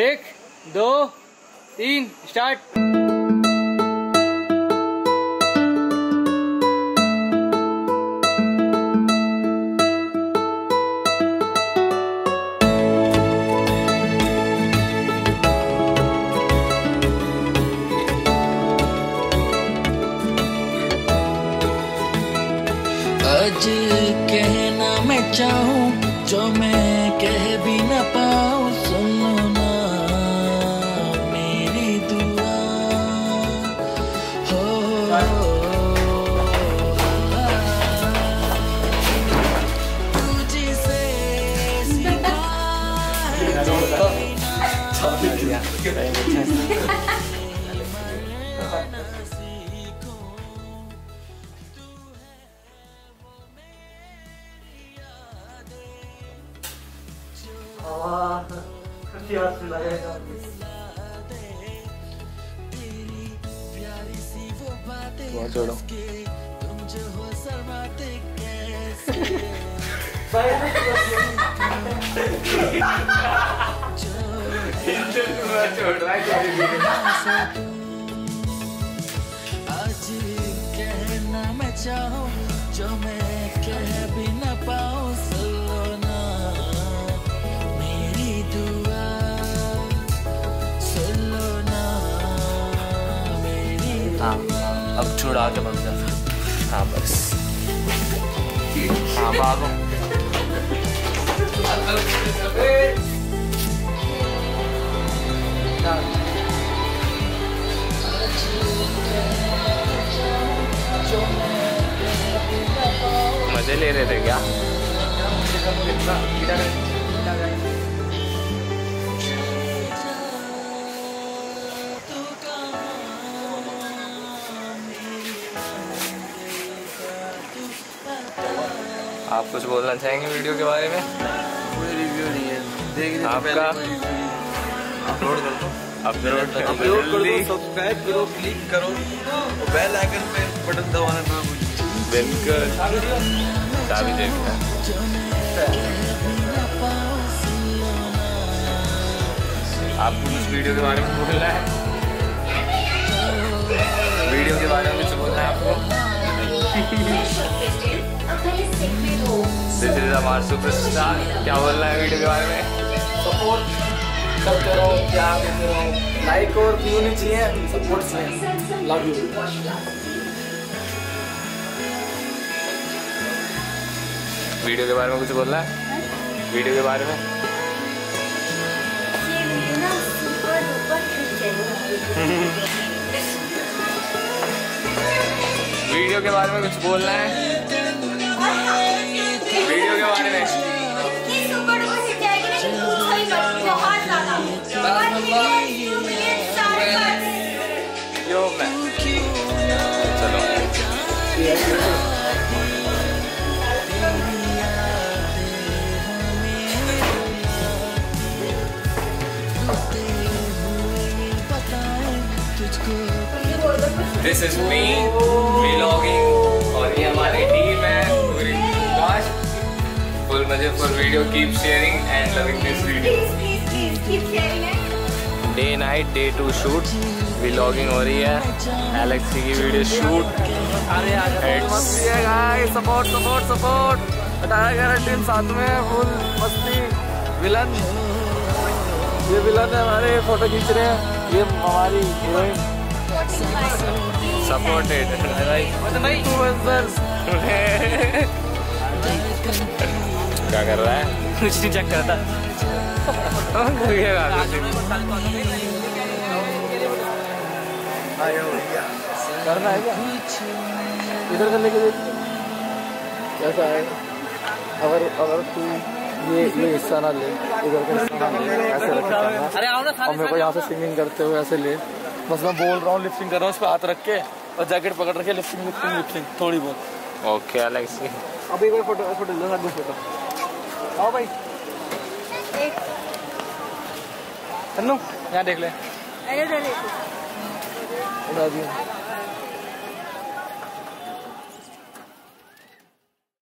1, 2, 3 start. आज कहना मैं चाहूं जो मैं कह भी ना पाऊं, सुनो ना मेरी दुआ हो। तुझी से सीखा है 왔습니다. 맞아요. हाँ अब छुड़ा के मंदिर। हाँ बस। हाँ बाबू। मजे ले रहे थे क्या? आप कुछ बोलना चाहेंगे वीडियो के बारे में? कोई रिव्यू नहीं है, देखने आपका अपलोड कर दो, अपलोड कर दो, सब्सक्राइब करो, क्लिक करो और बेल आइकन पे बटन दबाना ना भूलो। बिल्कुल सारी देखना आपको कुछ वीडियो के बारे में बोलना है, वीडियो के बारे में कुछ बोलना है आपको? हमारे सुपरस्टार क्या बोल रहा है वीडियो के बारे में? सपोर्ट सब करो, क्या कहते हो, लाइक और व्यू नहीं चाहिए, सपोर्ट चाहिए। Love you. वीडियो के बारे में कुछ बोलना है? वीडियो के बारे में वीडियो के बारे में कुछ बोलना है? वीडियो के बारे में यो मैं चलो दिस इज मी व्लॉगिंग और ये हमारी टीम है। Full budget for video, keep sharing and loving this video. Please keep sharing it. Day night, day 2 shoot, vlogging हो रही है, Alex की video shoot. अरे आज मस्ती है guys, support. टाइगर टीम साथ में full मस्ती, villain. ये villain है हमारे, फोटो खींच रहे हैं, ये हमारी heroine. Supported, right? क्या कर रहा है? कुछ नहीं चेक करता। करना है क्या? इधर करने के लिए कैसा है? अगर तू ये हिस्सा ना ले, इधर का हिस्सा ना ले, ऐसे रखना। और मेरे को यहाँ से सिंगिंग करते हुए ऐसे ले। बस मैं बोल रहा हूँ, लिफ्टिंग कर रहा हूँ, उस पर हाथ रख के और जैकेट पकड़ रखे, लिफ्टिंग थोड़ी बहुत। ओके अलेक्स, अब एक बार फोटो ले लो, फोटो आओ भाई, यहाँ देख ले।